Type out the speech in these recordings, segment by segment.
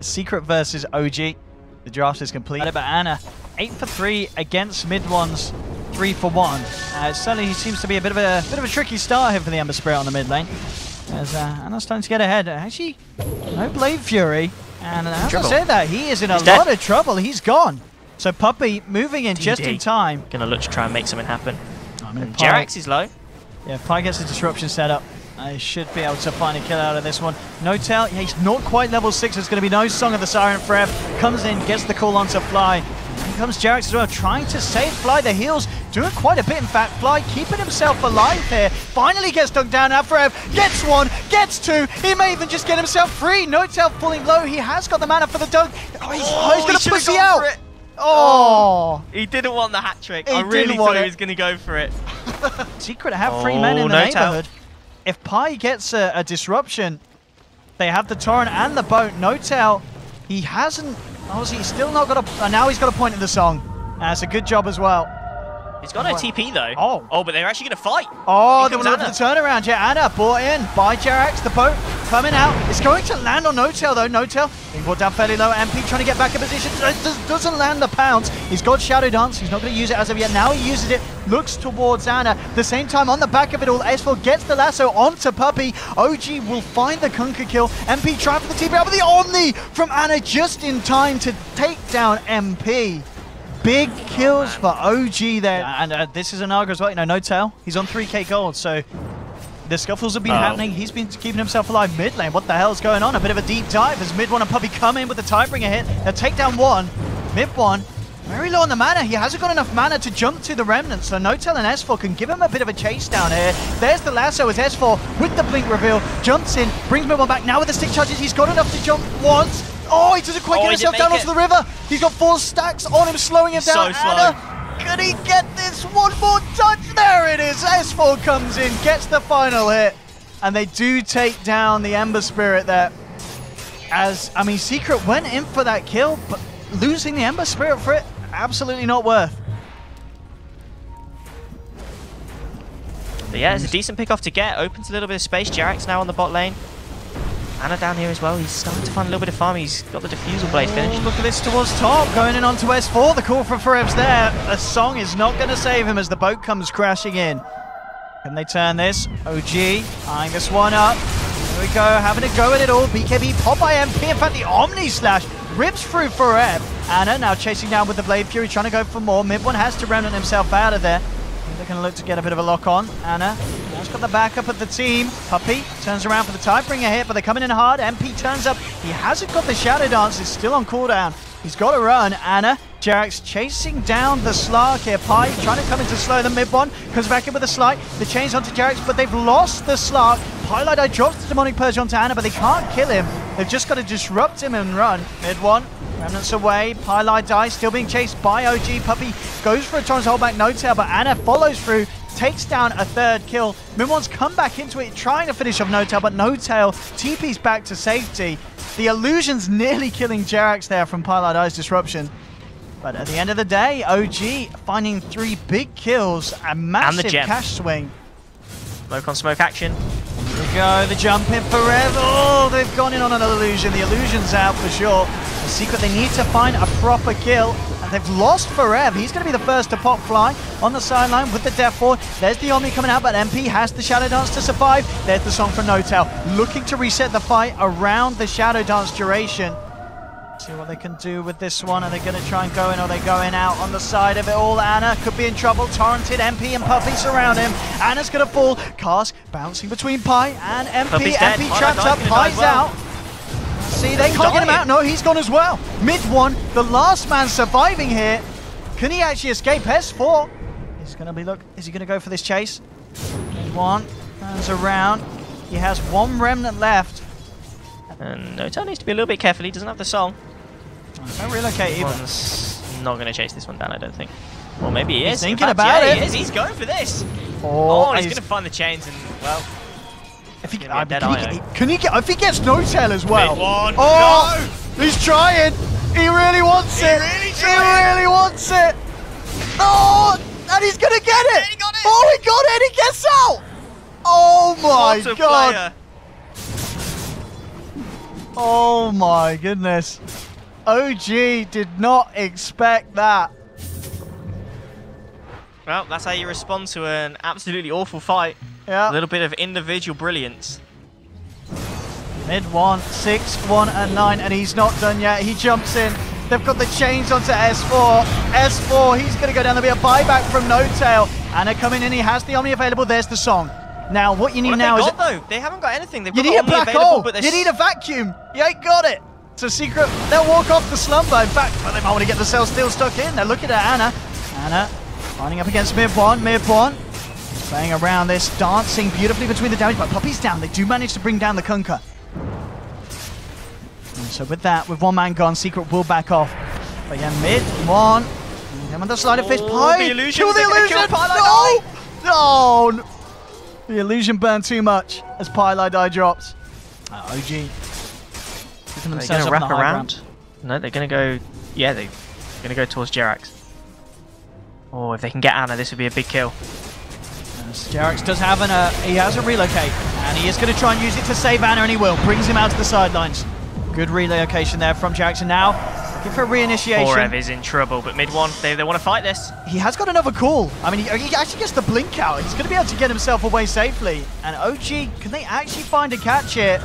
Secret versus OG. The draft is complete. But Ana, 8 for 3 against MidOne's 3 for 1. Certainly, he seems to be a bit of a tricky start here for the Ember Spirit on the mid lane. As Ana's starting to get ahead. Actually, no Blade Fury. And as I said that, he is in a lot of trouble. He's gone. So Puppey moving in just in time. Gonna look to try and make something happen. I mean, Jerax is low. Yeah, Pi gets the disruption set up. I should be able to find a kill out of this one. N0tail, he's not quite level 6. There's going to be no Song of the Siren for F. Comes in, gets the call onto Fly. Here comes Jerax as well, trying to save Fly. The heals doing quite a bit. In fact, Fly keeping himself alive here. Finally gets dunked down. Out for F. Gets one, gets two. He may even just get himself free. N0tail falling low. He has got the mana for the dunk. Oh, he's going to pussy out. Oh, he didn't want the hat trick. I really thought he was going to go for it. Secret have 3 men in the neighborhood. If Pi gets a disruption, they have the Torrent and the boat. N0tail, he hasn't. Obviously, he's still not got a. Now he's got a point in the song. That's a good job as well. He's got no TP though. Oh, but they're actually going to fight. Oh, they were not the turnaround. Yeah, Ana brought in by Jerax. The boat coming out. It's going to land on N0tail though. N0tail being brought down fairly low. MP trying to get back in position. Doesn't land the pounce. He's got Shadow Dance. He's not going to use it as of yet. Now he uses it. Looks towards Ana. The same time on the back of it all, S4 gets the lasso onto Puppey. OG will find the Kunkka kill. MP trying for the TP out with the Omni from Ana just in time to take down MP. Big kills for OG there. Yeah, and this is a Naga as well. You know, N0tail, he's on 3k gold, so the scuffles have been happening. He's been keeping himself alive mid lane. What the hell's going on? A bit of a deep dive as MidOne and Puppey come in with the Tidebringer hit. They'll take down one. MidOne, very low on the mana. He hasn't got enough mana to jump to the remnant, so N0tail and S4 can give him a bit of a chase down here. There's the lasso as S4 with the blink reveal. Jumps in, brings MidOne back. Now with the stick charges, he's got enough to jump once. Oh, he doesn't quite get himself down onto the river. He's got 4 stacks on him, slowing him down. So Ana, could he get this one more touch? There it is. S4 comes in, gets the final hit, and they do take down the Ember Spirit there. As, I mean, Secret went in for that kill, but losing the Ember Spirit for it, absolutely not worth. But yeah, it's a decent pick-off to get. Opens a little bit of space. Jerax now on the bot lane. Ana down here as well, he's starting to find a little bit of farm, he's got the defusal blade finished. Look at this towards top, going in onto S4, the call for Foreb's there. A song is not going to save him as the boat comes crashing in. Can they turn this? OG, eyeing this one up. Here we go, having a go at it all. BKB, Puppey MP, in fact the Omni Slash rips through Foreb. Ana now chasing down with the Blade Fury, trying to go for more. MidOne has to remnant himself out of there. They're going to look to get a bit of a lock on. Ana has got the backup of the team. Puppey turns around for the Tidebringer hit, but they're coming in hard. MP turns up. He hasn't got the Shadow Dance. It's still on cooldown. He's got to run. Ana, Jerax chasing down the Slark here. Pi trying to come in to slow the MidOne. Comes back in with a slight. The chain's onto Jerax, but they've lost the Slark. Pylodai drops the Demonic Purge onto Ana, but they can't kill him. They've just got to disrupt him and run. MidOne. Remnants away, Pylodai still being chased by OG. Puppey goes for a Torrent's holdback, N0tail, but Ana follows through, takes down a 3rd kill. MidOne's come back into it, trying to finish off N0tail, but N0tail TP's back to safety. The illusion's nearly killing Jerax there from Pylodai's disruption. But at the end of the day, OG finding 3 big kills, a massive cash swing. Smoke on smoke action. Here we go, the jump in forever. Oh, they've gone in on an illusion. The illusion's out for sure. The Secret, they need to find a proper kill. And they've lost Forev. He's going to be the first to pop Fly on the sideline with the Death Ward. There's the Omni coming out, but MP has the Shadow Dance to survive. There's the song from N0tail. Looking to reset the fight around the Shadow Dance duration. See what they can do with this one. Are they going to try and go in, or are they going out on the side of it all? Ana could be in trouble. Torrented, MP and Puppey surround him. Ana's going to fall. Cast bouncing between Pi and MP. MP traps up, Pi's out. See, they can't get him out. No, he's gone as well. MidOne, the last man surviving here. Can he actually escape? S4. He's going to be, look, is he going to go for this chase? MidOne turns around. He has 1 remnant left. And N0tail needs to be a little bit careful. He doesn't have the song. Don't relocate either. Not going to chase this one down, I don't think. Well, maybe he is. He's thinking about it. He is. He's going for this. Oh, he's going to find the chains and, well... If he can, if he gets N0tail as well. Oh, no. He's trying. He really wants it. He really wants it. Oh, and he's going to get it. He got it. Oh, he got it. He gets out. Oh, my God. Player. Oh my goodness. OG did not expect that. Well, that's how you respond to an absolutely awful fight. Yeah. A little bit of individual brilliance. MidOne, 6-1 and 9, and he's not done yet. He jumps in. They've got the chains onto S4. S4, he's going to go down. There'll be a buyback from N0tail. Anna coming in. He has the Omni available. There's the Song. Now, what you need now is... They haven't got anything. They've got the Omni available, but you need a vacuum. You ain't got it. So Secret, they'll walk off the slumber. In fact, well, they might want to get themselves still stuck in. They're looking at Anna. Anna lining up against MidOne. MidOne playing around this, dancing beautifully between the damage, but Puppey's down. They do manage to bring down the Kunkka. So with that, with one man gone, Secret will back off. But yeah, MidOne. And the slide of fish. Pylodai, kill the illusion! No! No! The illusion burned too much as Pylodai drops. OG. Are they going to wrap around? No, they're going to go... Yeah, they're going to go towards Jerax. Oh, if they can get Ana, this would be a big kill. Jerax does have an... he has a relocate. And he is going to try and use it to save Ana, and he will. Brings him out to the sidelines. Good relocation there from Jerax. And now, looking for a reinitiation. Forev is in trouble, but MidOne, they want to fight this. He has got another call. I mean, he actually gets the blink out. He's going to be able to get himself away safely. And OG, can they actually find a catch here?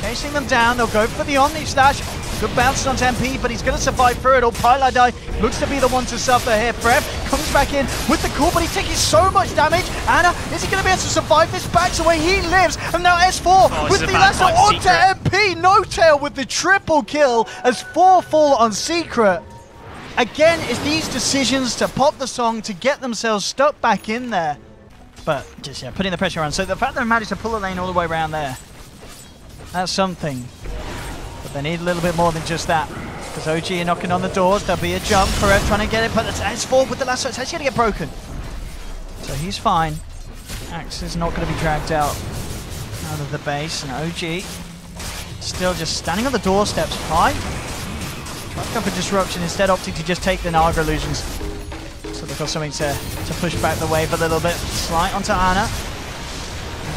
Chasing them down, they'll go for the Omni Slash. Good bounce onto MP, but he's going to survive through it all. Pylodai looks to be the one to suffer here. Prep comes back in with the call, but he's taking so much damage. Ana, is he going to be able to survive this? Backs away, he lives. And now S4 with the Lasso onto MP. N0tail with the triple kill as 4 fall on Secret. Again, it's these decisions to pop the Song to get themselves stuck back in there. But just, yeah, putting the pressure on. So the fact that they managed to pull the lane all the way around there, that's something, but they need a little bit more than just that, because OG are knocking on the doors. There'll be a jump, Forev trying to get it, but it's forward with the Lasso. It's actually going to get broken, so he's fine. Axe is not going to be dragged out of the base, and OG still just standing on the doorsteps. Fine. Trying to go for disruption, instead opting to just take the Naga illusions, so they've got something to push back the wave a little bit. Slight onto Ana.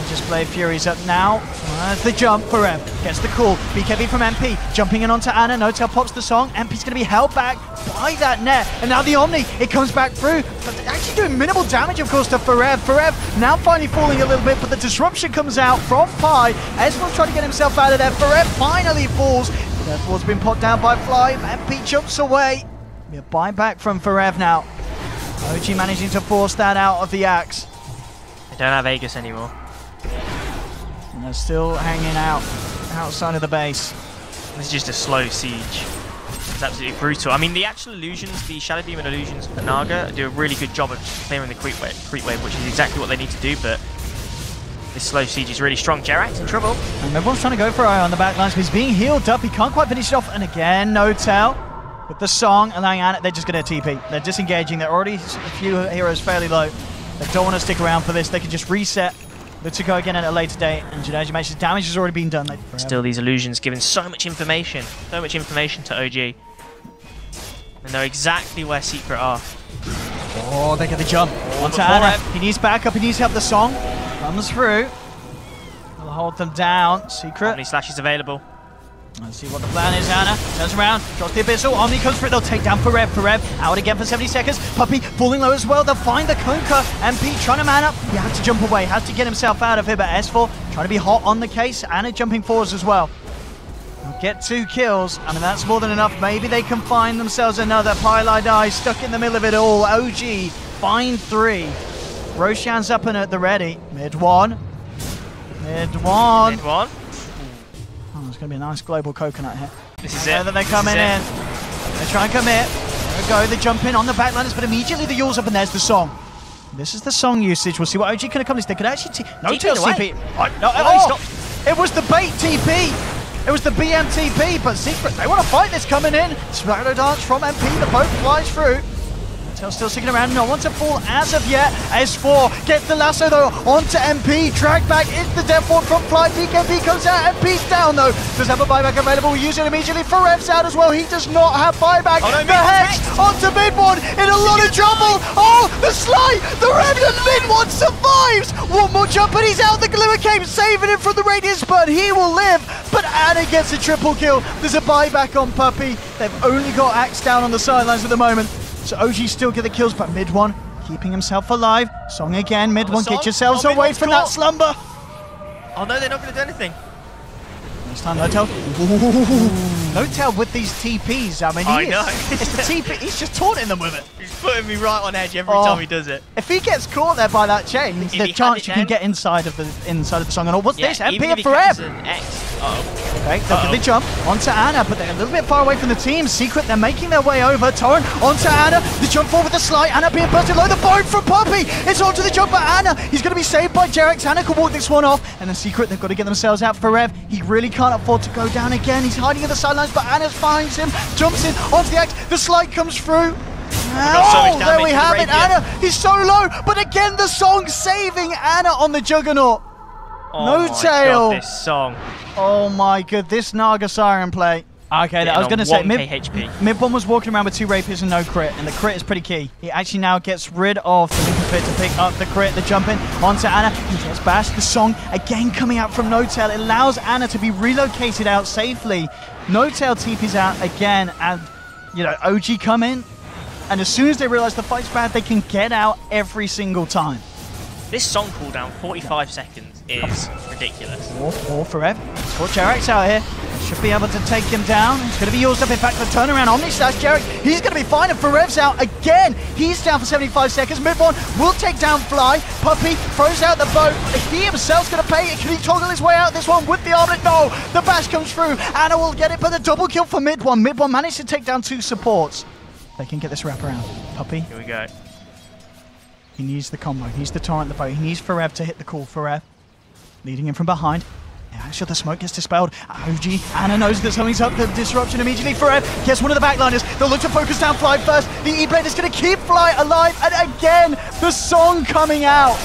Just Blade Fury's up now. There's the jump for M. Gets the call. BKB from MP. Jumping in onto Ana. N0tail pops the Song. MP's going to be held back by that net. And now the Omni. It comes back through. But actually doing minimal damage, of course, to Forev. Forev now finally falling a little bit, but the disruption comes out from Pylodai. Esmond's trying to get himself out of there. Forev finally falls. Death Ward's been popped down by Fly. MP jumps away. A buyback from Forev now. OG managing to force that out of the Axe. They don't have Aegis anymore. And they're still hanging out outside of the base. This is just a slow siege. It's absolutely brutal. I mean, the actual illusions, the Shadow Demon illusions for Naga do a really good job of clearing the creep wave, which is exactly what they need to do, but this slow siege is really strong. Jerax in trouble. And everyone's trying to go for Io on the back lines, but he's being healed up. He can't quite finish it off. And again, N0tail with the Song. And they're just going to TP. They're disengaging. They're already a few heroes fairly low. They don't want to stick around for this. They can just reset. But to go again at a later date, and Janaji makes his damage has already been done. Still, these illusions giving so much information to OG. And they're exactly where Secret are. Oh, they get the jump. Onto Ana. He needs backup, he needs help. The Song comes through. Will hold them down. Secret. Omni Slash is available. Let's see what the plan is. Ana turns around, drops the Abyssal, Omni comes for it, they'll take down Forev. Forev out again for 70 seconds, Puppey falling low as well, they'll find the Kunkka. MP trying to man up, he has to jump away, has to get himself out of here, but S4 trying to be hot on the case. Ana jumping forwards as well. They'll get 2 kills, I mean that's more than enough. Maybe they can find themselves another. Pylodai stuck in the middle of it all. OG find 3. Roshan's up and at the ready. MidOne. MidOne. MidOne. It's going to be a nice global coconut here. This is it. Then they're coming in. They try and commit. There we go. They jump in on the backliners, but immediately the Yul's up, and there's the Song. This is the Song usage. We'll see what OG can accomplish. They could actually N0tail TP. Oh, it was the bait TP. It was the BMTP, but Secret, they want to fight this coming in. Shadow Dance from MP. The boat flies through. N0tail still sticking around. No one to fall as of yet. S4 gets the Lasso though onto MP. Drag back into the Death Ward from Fly. BKB comes out. MP's down though. Does have a buyback available. We'll use it immediately. Forev's out as well. He does not have buyback. Oh, no, the Hex onto MidOne in a lot of trouble. Oh, the Sly, the Revenant. MidOne survives! One more jump, but he's out. The Glimmer came saving him from the Radiance, but he will live. But Ana gets a triple kill. There's a buyback on Puppey. They've only got Axe down on the sidelines at the moment. So OG still get the kills, but MidOne keeping himself alive. Song again, MidOne, get yourselves away from that slumber. Oh no, they're not going to do anything. This time, N0tail. N0tail with these TPs. I mean, I know. It's the TP. He's just taunting them with it. He's putting me right on edge every time he does it. If he gets caught there by that chain, there's a chance you can get inside of the Song. And what's this? MP up forever. Okay, they'll give the jump onto Ana, but they're a little bit far away from the team. Secret, they're making their way over. Torrent onto Ana. The jump forward with the slide. Ana being busted low. The bone from Puppey. It's onto the jump, but Ana, he's going to be saved by Jerax. Ana can walk this one off. And the Secret, they've got to get themselves out for Rev. He really can't afford to go down again. He's hiding at the sidelines, but Ana finds him, jumps in onto the Axe, the slide comes through. Oh, there we have it, Ana, he's so low, but again the Song saving Ana on the Juggernaut. Oh N0tail. My God, this Song. Oh my God, this Naga Siren play. Okay, I was going to say, MidOne was walking around with two Rapiers and no crit, and the crit is pretty key. He actually now gets rid of the Lincoln Fit to pick up the crit, the jump in onto Ana. He gets bashed. The Song again coming out from N0tail. It allows Ana to be relocated out safely. N0tail TP's out again, and, you know, OG come in, and as soon as they realize the fight's bad, they can get out every single time. This Song cooldown, 45 seconds, is ridiculous. War forever. It's got Jerax out here. Should be able to take him down. He's going to be used up. In fact, the turnaround, Omni Slash, Jerax, he's going to be fine. And Ferev's out again. He's down for 75 seconds. MidOne will take down Fly. Puppey throws out the boat. He himself's going to pay it. Can he toggle his way out this one with the armlet? No, the bash comes through. Ana will get it, but the double kill for MidOne. MidOne managed to take down two supports. They can get this wraparound. Puppey. Here we go. He needs the combo. He needs the Torrent, the bow. He needs Ferev to hit the call. Ferev leading him from behind. Actually, the smoke gets dispelled. OG, Ana knows that something's up. The disruption immediately. Ferev gets one of the backliners. They'll look to focus down Fly first. The E-Blade is going to keep Fly alive. And again, the Song coming out.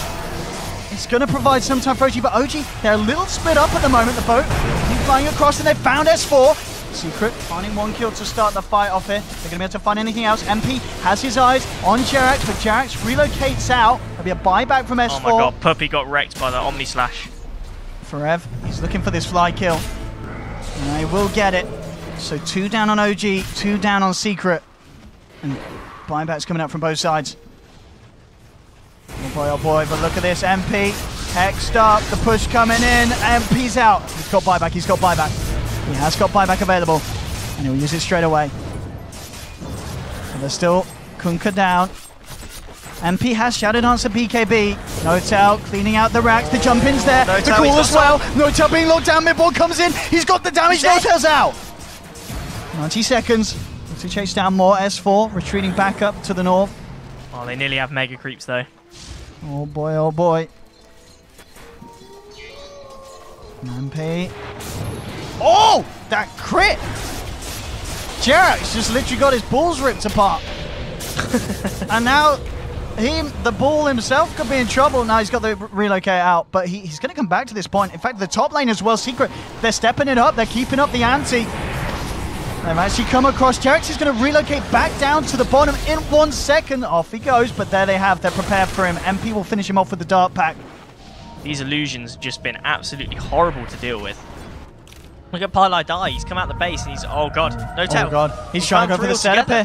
It's going to provide some time for OG. But OG, they're a little split up at the moment. The boat keep flying across, and they've found S4. Secret finding one kill to start the fight off here. They're going to be able to find anything else. MP has his eyes on Jerax, but Jerax relocates out. There'll be a buyback from S4. Oh my God, Puppey got wrecked by the Omni Slash. Ferev, he's looking for this Fly kill. And they will get it. So two down on OG, two down on Secret. And buybacks coming up from both sides. Oh boy, but look at this. MP, hexed up, the push coming in. MP's out. He's got buyback, he's got buyback. He has got buyback available, and he'll use it straight away. And there's still Kunkka down. MP has Shadow Dance at BKB. N0tail cleaning out the racks. The jump-in's there. The call as well. N0tail being locked down. MidOne comes in. He's got the damage. N0tail's out. 90 seconds. Looks to chase down more. S4 retreating back up to the north. Oh, they nearly have Mega Creeps, though. Oh, boy. Oh, boy. MP... Oh, that crit! Jerax just literally got his balls ripped apart. And now the ball himself could be in trouble. Now he's got to relocate out, but he's going to come back to this point. In fact, the top lane as well, Secret, they're stepping it up. They're keeping up the ante. They've actually come across. Jerax is going to relocate back down to the bottom in 1 second. Off he goes, but there they have. They're prepared for him. MP will finish him off with the dart pack. These illusions have just been absolutely horrible to deal with. Look at Pylodai, he's come out the base and he's, oh God, N0tail. Oh God, he's trying to go for the setup here.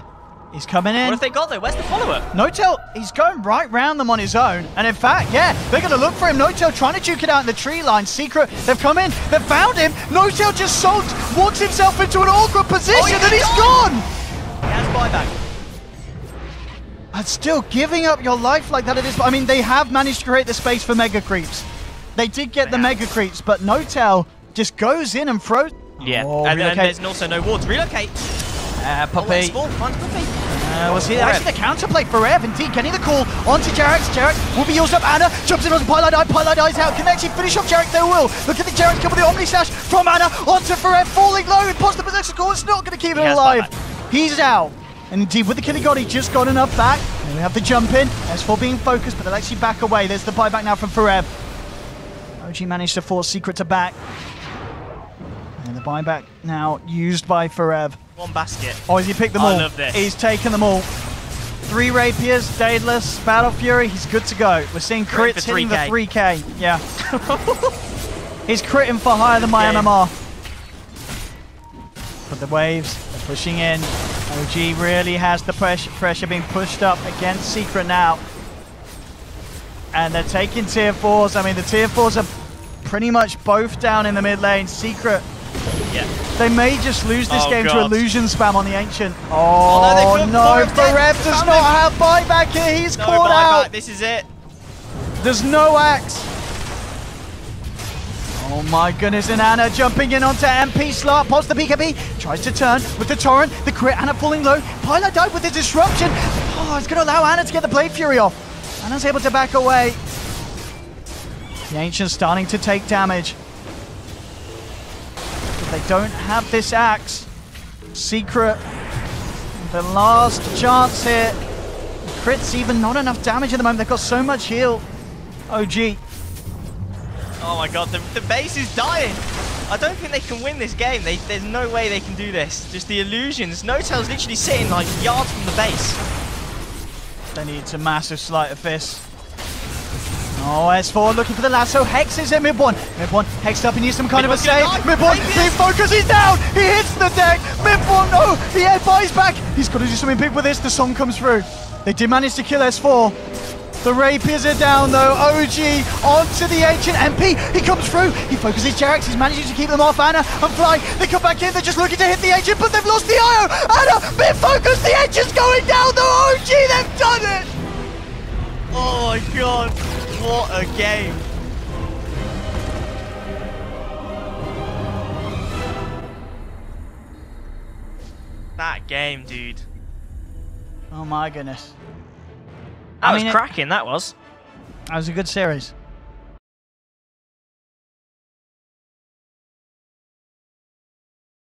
He's coming in. What have they got though? Where's the follow-up? N0tail, he's going right round them on his own. And in fact, yeah, they're going to look for him. N0tail trying to duke it out in the tree line. Secret, they've come in, they've found him. N0tail just walks himself into an awkward position and he's gone. He has buyback. And still giving up your life like that at this point. I mean, they have managed to create the space for Mega Creeps. They did get the Mega Creeps, but N0tail just goes in and throws. Yeah, and then there's also no wards. Relocate. Puppey. Was he actually the counterplay for Rev? Indeed, getting the call onto Jerax. Jerax will be used up. Ana jumps in onto Pylodai. Pylodai's out. Can they actually finish off Jerax? They will. Look at the Jerax kill with the Omni Slash from Ana onto Rev. Falling low. Impossible possession call. It's not going to keep him alive. He's out. And indeed, with the kill he got, he just got enough back. And we have the jump in. S4 being focused, but they'll actually back away. There's the buyback now from Ferev. OG managed to force Secret to back. And the buyback now used by Ferev. One basket. Oh, has he picked them all? I love this. He's taken them all. Three Rapiers, Daedalus, Battle Fury, he's good to go. We're seeing crits hitting the 3K. Yeah. He's critting for higher than my NMR. But the waves are pushing in. OG really has the pressure being pushed up against Secret now. And they're taking tier 4s. I mean, the tier 4s are pretty much both down in the mid lane. Secret. Yeah. They may just lose this game to illusion spam on the Ancient. Oh, no, the Reb does not have buyback here. He's caught out. This is it. There's no axe. Oh my goodness, and Ana jumping in onto MP. Slark pops the BKB, tries to turn with the Torrent, the crit, Ana falling low. Pylodai with the disruption. Oh, it's going to allow Ana to get the Blade Fury off. Ana's able to back away. The Ancient's starting to take damage. But they don't have this axe. Secret, the last chance here. Crits even, not enough damage at the moment. They've got so much heal. OG. Oh my god, the base is dying. I don't think they can win this game. There's no way they can do this. Just the illusions. N0tail's literally sitting like yards from the base. They need some massive sleight of fist. Oh, S4 looking for the lasso. Hex is in MidOne. MidOne hexed up. He needs some kind of a save. MidOne, refocus. He's down. He hits the deck. MidOne, no. The air buys back. He's got to do something big with this. The song comes through. They did manage to kill S4. The Rapiers are down though. OG onto the Ancient. MP, he comes through. He focuses Jerax. He's managing to keep them off. Ana and Fly, they come back in. They're just looking to hit the Ancient, but they've lost the IO. Ana, mid-focus. The Ancient's going down though. OG, they've done it. Oh my god. What a game. That game, dude. Oh my goodness. That was cracking, that was. That was a good series.